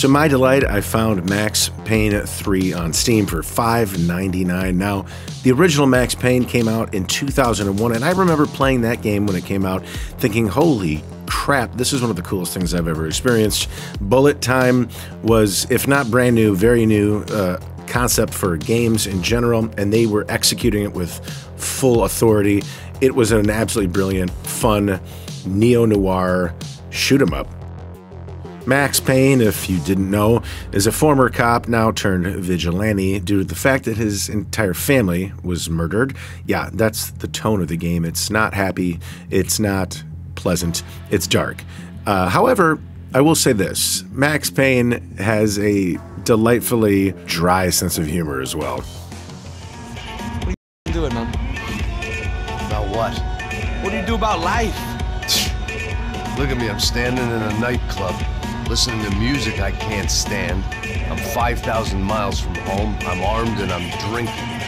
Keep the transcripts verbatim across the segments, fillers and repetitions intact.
To my delight, I found Max Payne three on Steam for five ninety-nine. Now, the original Max Payne came out in two thousand one, and I remember playing that game when it came out thinking, holy crap, this is one of the coolest things I've ever experienced. Bullet Time was, if not brand new, very new uh, concept for games in general, and they were executing it with full authority. It was an absolutely brilliant, fun, neo-noir shoot 'em up. Max Payne, if you didn't know, is a former cop now turned vigilante due to the fact that his entire family was murdered. Yeah, that's the tone of the game. It's not happy. It's not pleasant. It's dark. Uh, however, I will say this. Max Payne has a delightfully dry sense of humor as well. What are you doing, man? About what? What do you do about life? Look at me. I'm standing in a nightclub, listening to music I can't stand. I'm five thousand miles from home, I'm armed, and I'm drinking.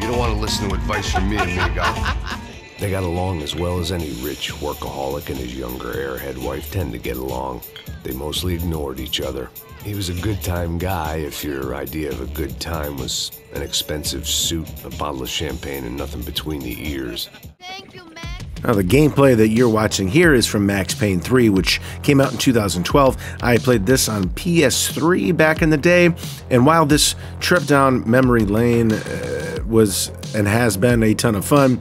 You don't want to listen to advice from me, amigo. They got along as well as any rich workaholic and his younger airhead wife tend to get along. They mostly ignored each other. He was a good time guy if your idea of a good time was an expensive suit, a bottle of champagne, and nothing between the ears. Thank you, man. Now, the gameplay that you're watching here is from Max Payne three, which came out in two thousand twelve. I played this on P S three back in the day, and while this trip down memory lane uh, was and has been a ton of fun,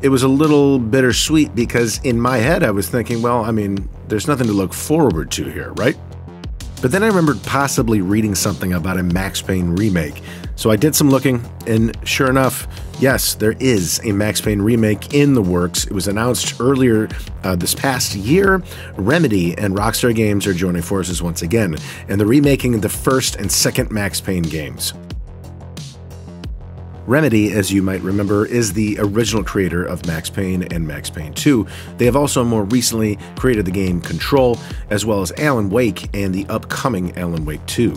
it was a little bittersweet because in my head I was thinking, well, I mean, there's nothing to look forward to here, right? But then I remembered possibly reading something about a Max Payne remake. So I did some looking, and sure enough, yes, there is a Max Payne remake in the works. It was announced earlier uh, this past year. Remedy and Rockstar Games are joining forces once again, and they're remaking the first and second Max Payne games. Remedy, as you might remember, is the original creator of Max Payne and Max Payne two. They have also more recently created the game Control, as well as Alan Wake and the upcoming Alan Wake two.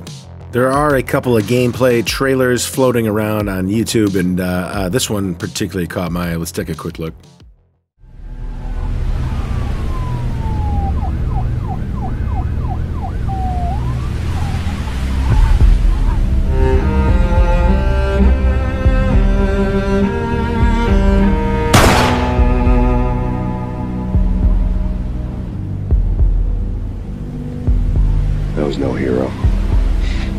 There are a couple of gameplay trailers floating around on YouTube, and uh, uh, this one particularly caught my eye. Let's take a quick look. I was no hero.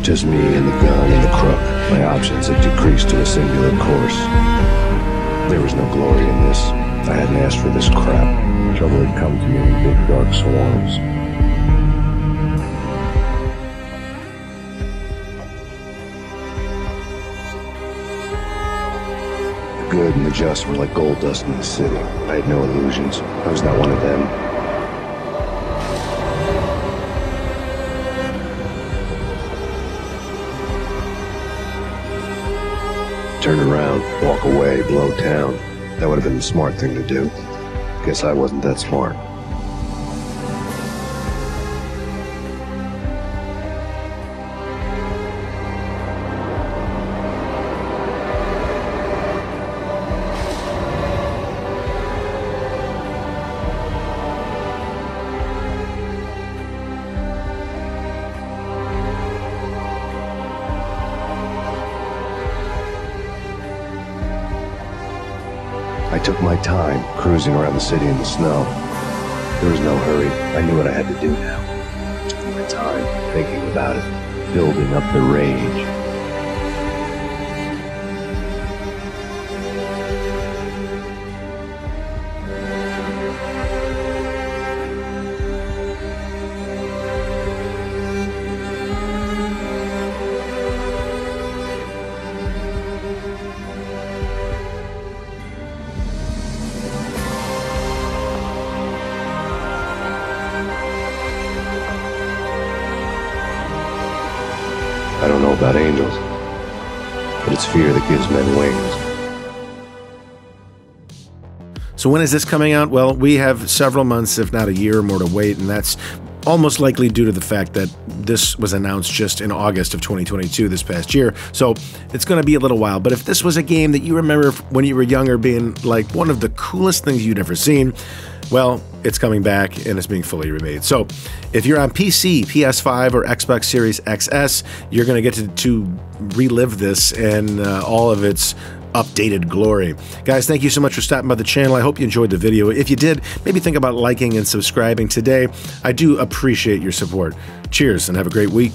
Just me and the gun and the crook. My options had decreased to a singular course. There was no glory in this. I hadn't asked for this crap. Trouble had come to me in big dark swarms. The good and the just were like gold dust in the city. I had no illusions. I was not one of them. Turn around, walk away, blow town. That would have been the smart thing to do. Guess I wasn't that smart. I took my time, cruising around the city in the snow. There was no hurry. I knew what I had to do now. I took my time, thinking about it, building up the rage. I don't know about angels, but it's fear that gives men wings. So when is this coming out? Well, we have several months, if not a year or more to wait, and that's almost likely due to the fact that this was announced just in August of twenty twenty-two, this past year. So it's going to be a little while, but if this was a game that you remember when you were younger being like one of the coolest things you'd ever seen, Well, it's coming back and it's being fully remade. So if you're on P C, P S five, or Xbox Series X S, you're going to get to, to relive this and uh, all of its updated glory. Guys, thank you so much for stopping by the channel. I hope you enjoyed the video. If you did, maybe think about liking and subscribing today. I do appreciate your support. Cheers, and have a great week.